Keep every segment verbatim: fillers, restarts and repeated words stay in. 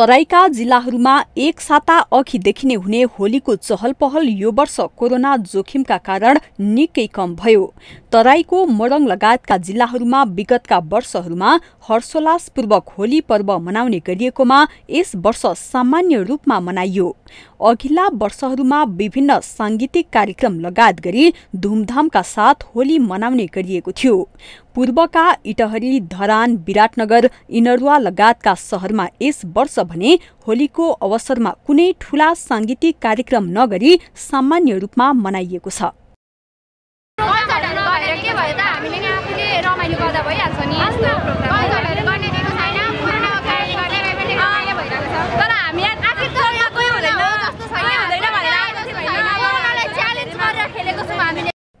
तराईका जिल्लाहरूमा एक साता अघि देखिने हुने होलीको चहल पहल यो वर्ष कोरोना जोखिमका कारण निकै कम भयो। तराईको मोरङ लगायतका जिल्लाहरूमा विगतका वर्षहरूमा हर्षोल्लासपूर्वक होली पर्व मनाउने गरिएकोमा यस वर्ष सामान्य रूपमा मनाइयो। अघिल्ला वर्षहरूमा विभिन्न सांगीतिक कार्यक्रम लगायत गरी धूमधामका साथ होली मनाउने गरिएको थियो। पूर्वका इटहरी, धरान, विराटनगर, इनरुवा लगायतका शहरमा यस वर्ष भने होलीको अवसरमा कुनै ठूला सांगीतिक कार्यक्रम नगरी सामान्य रूपमा मनाइएको छ।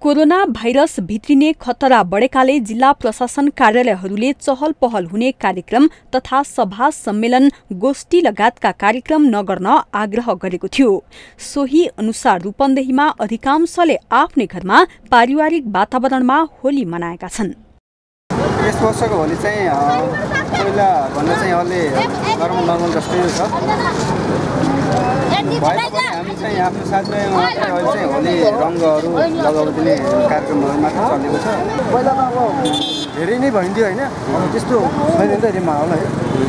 कोरोना भाइरस भित्रिने खतरा बढेकाले जिल्ला प्रशासन कार्यालयहरूले चहल पहल हुने कार्यक्रम तथा सभा सम्मेलन गोष्ठी लगायतका कार्यक्रम नगर्न आग्रह गरेको थियो। सोही अनुसार रूपन्देहीमा अधिकांशले आफ्नै घरमा पारिवारिक वातावरणमा होली मनाएका छन्। यस वर्षको होली चाहिँ पहिला भन्दा चाहिँ अलि नर्मल नर्मल जस्तै छ। हामी चाहिँ आफ्नो साथमै अहिले चाहिँ होली रङहरू लगाउने कार्यक्रमहरू मात्र चलेको छ। पहिला त अब धेरै नै भइन्थ्यो होइन, अब त्यस्तो छैन नि त रे माहौल है। सांगीतिक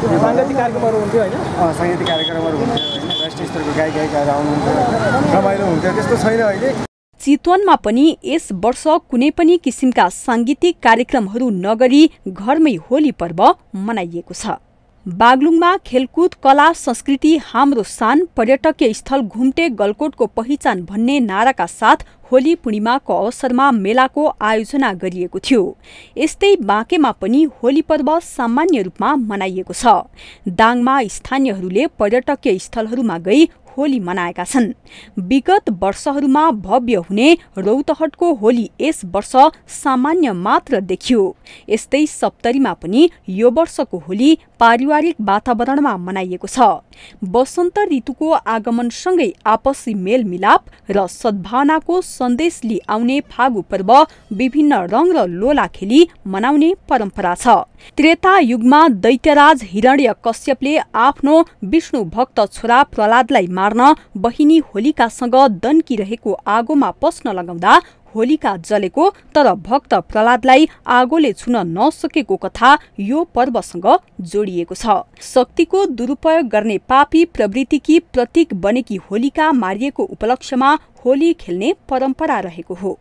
कार्यक्रमहरू हुन्थ्यो होइन, सांगीतिक कार्यक्रमहरू हुन्थ्यो होइन, राष्ट्रिय स्तरको गायक गायिकाहरू आउनुहुन्थ्यो, रमाइलो हुन्थ्यो, त्यस्तो छैन अहिले। चितवनमा पनि यस वर्ष कुनै पनि किसिमका सांगीतिक कार्यक्रमहरू नगरी घरमै होली पर्व मनाइएको छ। बागलुङमा खेलकुद, कला, संस्कृति हाम्रो शान, पर्यटकीय स्थल घुम्टे गलकोटको पहिचान भन्ने नाराका साथ होली पूर्णिमाको अवसरमा मेलाको आयोजना गरिएको थियो। यस्तै बाँकेमा पनि होली पर्व सामान्य रूपमा मनाइएको छ। दाङमा स्थानीयहरूले पर्यटकीय स्थलहरूमा गई होली मनाएका छन्। विगत वर्षहरूमा भव्य हुने रौतहटको होली यस वर्ष सामान्य मात्र देखियो। यस्तै सप्तरीमा पनि यो वर्षको होली पारिवारिक वातावरणमा मनाइएको छ। वसन्त ऋतुको आगमनसँगै आपसी मेलमिलाप र सद्भावनाको सन्देश लिई आउने फागु पर्व विभिन्न रङ र लोला खेली मनाउने परम्परा छ। त्रेता युगमा दैत्यराज हिरण्यकश्यपले आफ्नो विष्णु भक्त छोरा प्रहलादलाई मार्न बहिनी होलिकासँग दन्किरहेको आगोमा पस्न लगाउँदा होलिका जलेको तर भक्त प्रहलादलाई आगोले छुन नसकेको कथा यो पर्वसँग जोडिएको छ। शक्तिको दुरुपयोग गर्ने पापी प्रवृत्तिकी प्रतीक बनेकी होलिका मारिएको उपलक्ष्यमा होली खेल्ने परम्परा रहेको हो।